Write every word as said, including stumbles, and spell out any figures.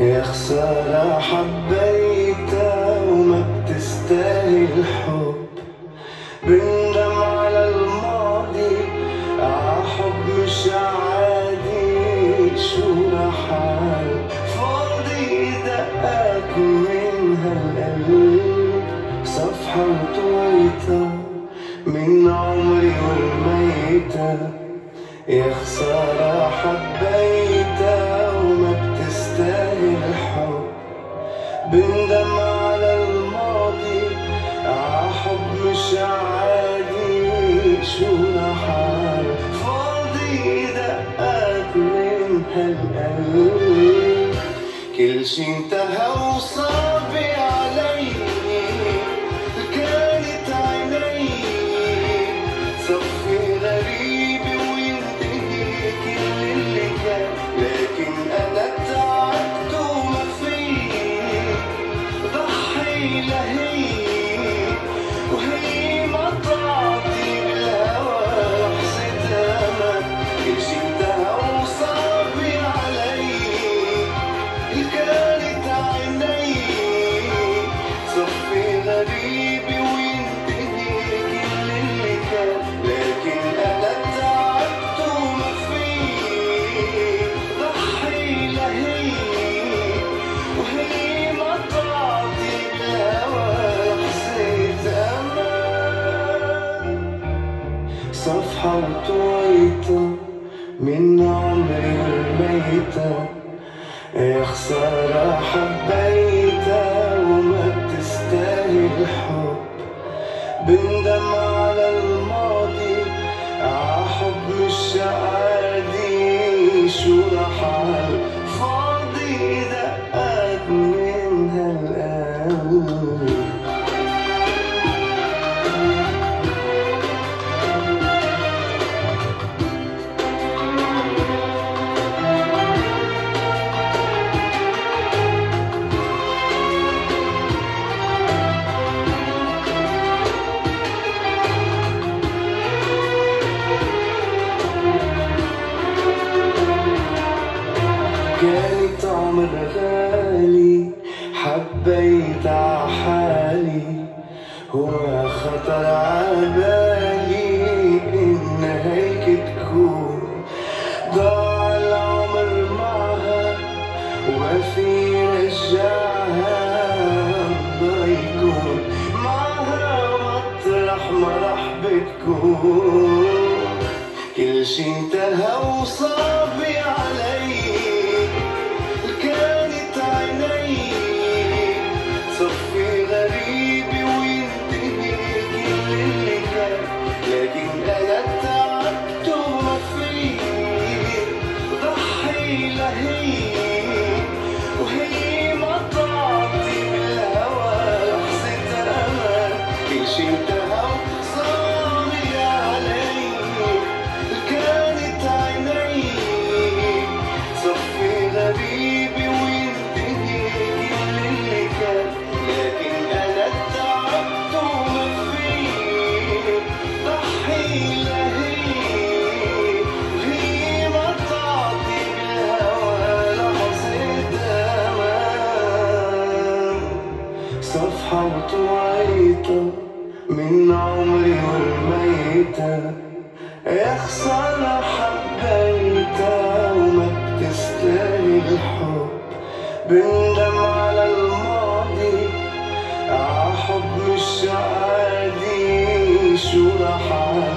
يا خسارة حبيتها وما بتستاهل حب، بندم على الماضي ع حب مش عادي. شو راح أعمل فاضي دقاك من هالقلب، صفحة وطويتها من عمري والميتة. يا خسارة حبيتها وما بتستاهل حب، بندم على الماضي ع حب مش عادي. شو راح أعمل فاضي دقات من هالقلب، كل شي انتهى وصعبي علي. صفحة وطويتها من عمري والميتة. يا خسارة حبيتها وما بتستاهل حب، بندم على الماضي ع حب مش عادي. شو راح أعمل فاضي دقات من هالقلب. كانت عمر غالي حبيت عحالي، هو خطر عبالي إن هيك تكون. ضاع العمر معها وفي رجعها، الله يكون معها مطرح ما راح بتكون. كل شي انتهى وصعبي علي، وهي ما تعطي بالهوى لحظة أمان. كل شي انتهى وصاري علي، كانت عيني صفي غريبي وينتهي كل اللي كان. لكن أنا تعبت وما في ضحي لهي، صفحة وطويتها من عمري والميتة. يا خسارة حبيتها وما بتستاهل حب، بندم على الماضي ع حب مش عادي. شو راح أعمل